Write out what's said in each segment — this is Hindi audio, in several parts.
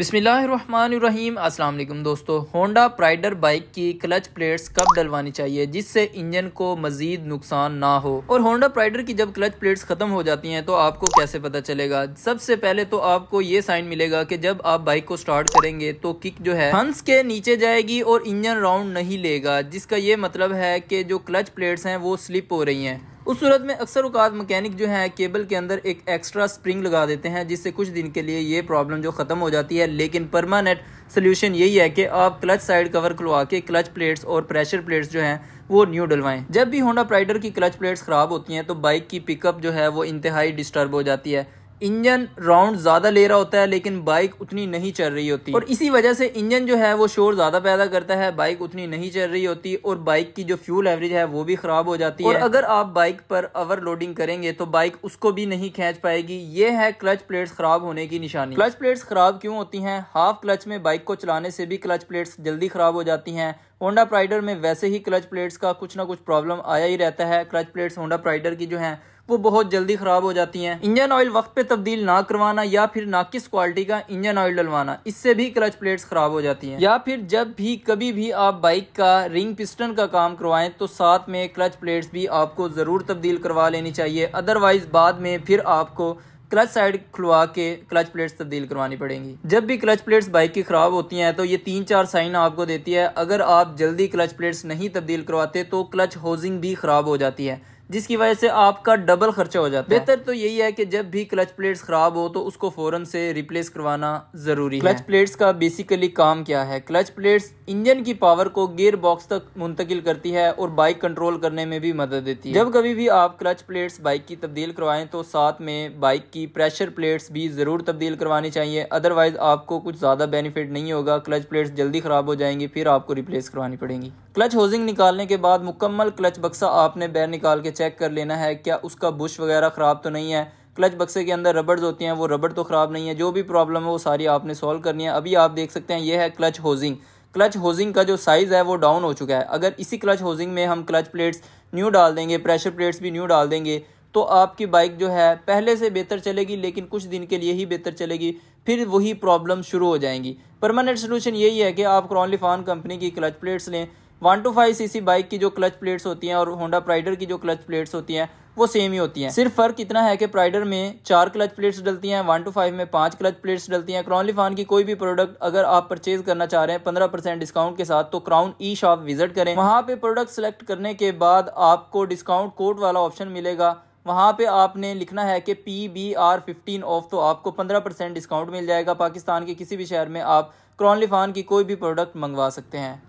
बिस्मिल्लाहिर्रहमानिर्रहीम। अस्सलाम वालेकुम दोस्तों, होंडा प्राइडर बाइक की क्लच प्लेट्स कब डलवानी चाहिए जिससे इंजन को मज़ीद नुकसान ना हो, और होंडा प्राइडर की जब क्लच प्लेट्स ख़त्म हो जाती हैं तो आपको कैसे पता चलेगा। सबसे पहले तो आपको ये साइन मिलेगा कि जब आप बाइक को स्टार्ट करेंगे तो किक जो है हंस के नीचे जाएगी और इंजन राउंड नहीं लेगा, जिसका ये मतलब है कि जो क्लच प्लेट्स हैं वो स्लिप हो रही हैं। उस सूरत में अक्सर औकात मैकेनिक जो है केबल के अंदर एक एक्स्ट्रा स्प्रिंग लगा देते हैं, जिससे कुछ दिन के लिए ये प्रॉब्लम जो ख़त्म हो जाती है, लेकिन परमानेंट सोल्यूशन यही है कि आप क्लच साइड कवर खुलवा के क्लच प्लेट्स और प्रेशर प्लेट्स जो हैं वो न्यू डलवाएं। जब भी होंडा प्राइडर की क्लच प्लेट्स ख़राब होती हैं तो बाइक की पिकअप जो है वो इंतहाई डिस्टर्ब हो जाती है। इंजन राउंड ज़्यादा ले रहा होता है लेकिन बाइक उतनी नहीं चल रही होती, और इसी वजह से इंजन जो है वो शोर ज़्यादा पैदा करता है, बाइक उतनी नहीं चल रही होती और बाइक की जो फ्यूल एवरेज है वो भी ख़राब हो जाती है। और अगर आप बाइक पर ओवरलोडिंग करेंगे तो बाइक उसको भी नहीं खींच पाएगी। ये है क्लच प्लेट्स ख़राब होने की निशानी। क्लच प्लेट्स ख़राब क्यों होती हैं? हाफ क्लच में बाइक को चलाने से भी क्लच प्लेट्स जल्दी ख़राब हो जाती हैं। होंडा प्राइडर में वैसे ही क्लच प्लेट्स का कुछ ना कुछ प्रॉब्लम आया ही रहता है। क्लच प्लेट्स होंडा प्राइडर की जो हैं वो बहुत जल्दी ख़राब हो जाती हैं। इंजन ऑयल वक्त पे तब्दील ना करवाना या फिर नाकिस क्वालिटी का इंजन ऑयल डलवाना, इससे भी क्लच प्लेट्स ख़राब हो जाती हैं। या फिर जब भी कभी भी आप बाइक का रिंग पिस्टन का काम करवाएं तो साथ में क्लच प्लेट्स भी आपको ज़रूर तब्दील करवा लेनी चाहिए, अदरवाइज़ बाद में फिर आपको क्लच साइड खुलवा के क्लच प्लेट्स तब्दील करवानी पड़ेंगी। जब भी क्लच प्लेट्स बाइक की ख़राब होती हैं तो ये 3-4 साइन आपको देती है। अगर आप जल्दी क्लच प्लेट्स नहीं तब्दील करवाते तो क्लच होजिंग भी ख़राब हो जाती है, जिसकी वजह से आपका डबल खर्चा हो जाता है। बेहतर तो यही है कि जब भी क्लच प्लेट्स ख़राब हो तो उसको फ़ौरन से रिप्लेस करवाना ज़रूरी है। क्लच प्लेट्स का बेसिकली काम क्या है? क्लच प्लेट्स इंजन की पावर को गियर बॉक्स तक मुंतकिल करती है और बाइक कंट्रोल करने में भी मदद देती है। जब कभी भी आप क्लच प्लेट्स बाइक की तब्दील करवाएं तो साथ में बाइक की प्रेशर प्लेट्स भी ज़रूर तब्दील करवानी चाहिए, अदरवाइज़ आपको कुछ ज़्यादा बेनिफिट नहीं होगा। क्लच प्लेट्स जल्दी ख़राब हो जाएंगी, फिर आपको रिप्लेस करवानी पड़ेंगी। क्लच होजिंग निकालने के बाद मुकम्मल क्लच बक्सा आपने बाहर निकाल के चेक कर लेना है, क्या उसका बुश वगैरह ख़राब तो नहीं है। क्लच बक्से के अंदर रबड़्स होती हैं, वो रबड़ तो ख़राब नहीं है। जो भी प्रॉब्लम है वो सारी आपने सॉल्व करनी है। अभी आप देख सकते हैं ये है क्लच होजिंग। क्लच होजिंग का जो साइज़ है वो डाउन हो चुका है। अगर इसी क्लच होजिंग में हम क्लच प्लेट्स न्यू डाल देंगे, प्रेशर प्लेट्स भी न्यू डाल देंगे, तो आपकी बाइक जो है पहले से बेहतर चलेगी, लेकिन कुछ दिन के लिए ही बेहतर चलेगी, फिर वही प्रॉब्लम शुरू हो जाएंगी। परमानेंट सोल्यूशन यही है कि आप क्राउन लिफान कंपनी की क्लच प्लेट्स लें। 125cc बाइक की जो क्लच प्लेट्स होती हैं और होंडा प्राइडर की जो क्लच प्लेट्स होती हैं वो सेम ही होती हैं। सिर्फ फ़र्क इतना है कि प्राइडर में 4 क्लच प्लेट्स डलती हैं, 125 में 5 क्लच प्लेट्स डलती हैं। क्राउन लिफान की कोई भी प्रोडक्ट अगर आप परचेज़ करना चाह रहे हैं 15% डिस्काउंट के साथ, तो क्राउन e-shop विजिट करें। वहाँ पर प्रोडक्ट सेलेक्ट करने के बाद आपको डिस्काउंट कोड वाला ऑप्शन मिलेगा। वहाँ पे आपने लिखना है कि PBR15 ऑफ, तो आपको 15% डिस्काउंट मिल जाएगा। पाकिस्तान के किसी भी शहर में आप क्राउन लिफान की कोई भी प्रोडक्ट मंगवा सकते हैं।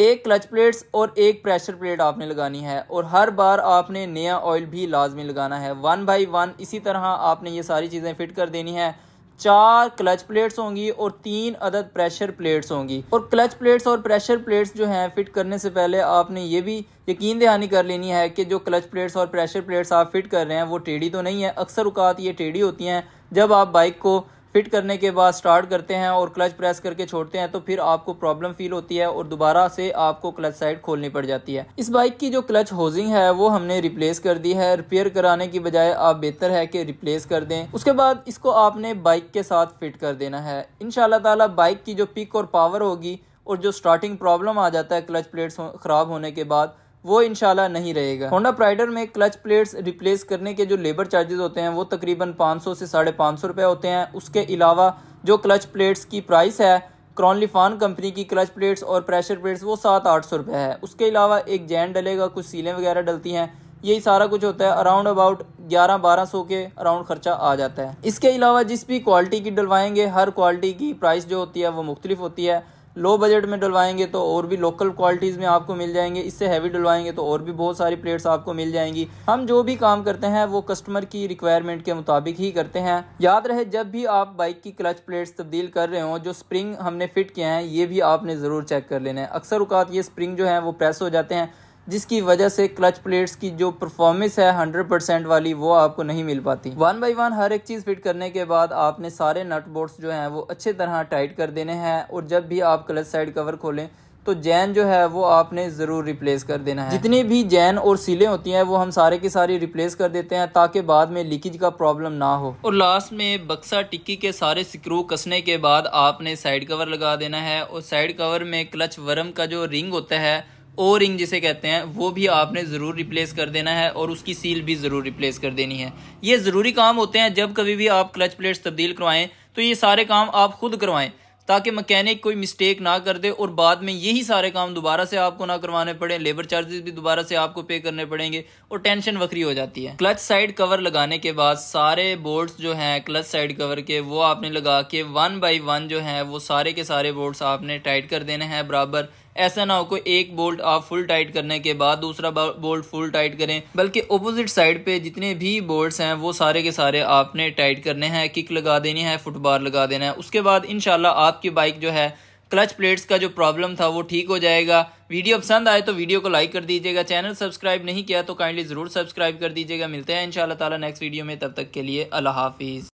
1 क्लच प्लेट्स और 1 प्रेशर प्लेट आपने लगानी है, और हर बार आपने नया ऑयल भी लाजमी लगाना है 1 by 1। इसी तरह आपने ये सारी चीज़ें फिट कर देनी है। 4 क्लच प्लेट्स होंगी और 3 अदद प्रेशर प्लेट्स होंगी। और क्लच प्लेट्स और प्रेशर प्लेट्स जो हैं फिट करने से पहले आपने ये भी यकीन दहानी कर लेनी है कि जो क्लच प्लेट्स और प्रेशर प्लेट्स आप फिट कर रहे हैं वो टेढ़ी तो नहीं है। अक्सर औकात ये टेढ़ी होती हैं। जब आप बाइक को फिट करने के बाद स्टार्ट करते हैं और क्लच प्रेस करके छोड़ते हैं तो फिर आपको प्रॉब्लम फील होती है और दोबारा से आपको क्लच साइड खोलनी पड़ जाती है। इस बाइक की जो क्लच होजिंग है वो हमने रिप्लेस कर दी है। रिपेयर कराने की बजाय आप बेहतर है कि रिप्लेस कर दें। उसके बाद इसको आपने बाइक के साथ फिट कर देना है। इंशाल्लाह ताला बाइक की जो पिक और पावर होगी और जो स्टार्टिंग प्रॉब्लम आ जाता है क्लच प्लेट्स ख़राब होने के बाद, वो इंशाल्लाह नहीं रहेगा। होंडा प्राइडर में क्लच प्लेट्स रिप्लेस करने के जो लेबर चार्जेस होते हैं वो तकरीबन 500 से 550 रुपये होते हैं। उसके अलावा जो क्लच प्लेट्स की प्राइस है क्राउन लिफान कंपनी की क्लच प्लेट्स और प्रेशर प्लेट्स, वो 700-800 रुपये है। उसके अलावा एक जैन डलेगा, कुछ सीलें वगैरह डलती हैं, यही सारा कुछ होता है। अराउंड अबाउट 1100-1200 के अराउंड खर्चा आ जाता है। इसके अलावा जिस भी क्वालिटी की डलवाएंगे हर क्वालिटी की प्राइस जो होती है वो मुख्तलिफ होती है। लो बजट में डलवाएंगे तो और भी लोकल क्वालिटीज़ में आपको मिल जाएंगे, इससे हैवी डलवाएंगे तो और भी बहुत सारी प्लेट्स आपको मिल जाएंगी। हम जो भी काम करते हैं वो कस्टमर की रिक्वायरमेंट के मुताबिक ही करते हैं। याद रहे जब भी आप बाइक की क्लच प्लेट्स तब्दील कर रहे हो, जो स्प्रिंग हमने फिट किए हैं ये भी आपने ज़रूर चेक कर लेना है। अक्सर औकात ये स्प्रिंग जो है वो प्रेस हो जाते हैं, जिसकी वजह से क्लच प्लेट्स की जो परफॉर्मेंस है 100% वाली वो आपको नहीं मिल पाती। 1 by 1 हर एक चीज़ फिट करने के बाद आपने सारे नट बोर्ड्स जो हैं वो अच्छे तरह टाइट कर देने हैं। और जब भी आप क्लच साइड कवर खोलें तो जैन जो है वो आपने ज़रूर रिप्लेस कर देना है। जितनी भी जैन और सीलें होती हैं वो हम सारे के सारे रिप्लेस कर देते हैं ताकि बाद में लीकेज का प्रॉब्लम ना हो। और लास्ट में बक्सा टिक्की के सारे स्क्रू कसने के बाद आपने साइड कवर लगा देना है और साइड कवर में क्लच वर्म का जो रिंग होता है ओ रिंग जिसे कहते हैं वो भी आपने ज़रूर रिप्लेस कर देना है और उसकी सील भी ज़रूर रिप्लेस कर देनी है। ये ज़रूरी काम होते हैं। जब कभी भी आप क्लच प्लेट्स तब्दील करवाएं तो ये सारे काम आप खुद करवाएं ताकि मैकेनिक कोई मिस्टेक ना कर दे और बाद में यही सारे काम दोबारा से आपको ना करवाने पड़े, लेबर चार्जेस भी दोबारा से आपको पे करने पड़ेंगे और टेंशन वक्री हो जाती है। क्लच साइड कवर लगाने के बाद सारे बोर्ड्स जो हैं क्लच साइड कवर के वो आपने लगा के 1 by 1 जो हैं वो सारे के सारे बोर्ड्स आपने टाइट कर देने हैं बराबर। ऐसा ना हो कोई एक बोल्ट आप फुल टाइट करने के बाद दूसरा बोल्ट फुल टाइट करें, बल्कि ऑपोजिट साइड पे जितने भी बोल्ट्स हैं वो सारे के सारे आपने टाइट करने हैं, किक लगा देनी है, फुटबार लगा देना है। उसके बाद इंशाल्लाह आपकी बाइक जो है क्लच प्लेट्स का जो प्रॉब्लम था वो ठीक हो जाएगा। वीडियो पसंद आए तो वीडियो को लाइक कर दीजिएगा, चैनल सब्सक्राइब नहीं किया तो काइंडली ज़रूर सब्सक्राइब कर दीजिएगा। मिलते हैं इंशाल्लाह ताला नेक्स्ट वीडियो में, तब तक के लिए अल्लाह हाफिज़।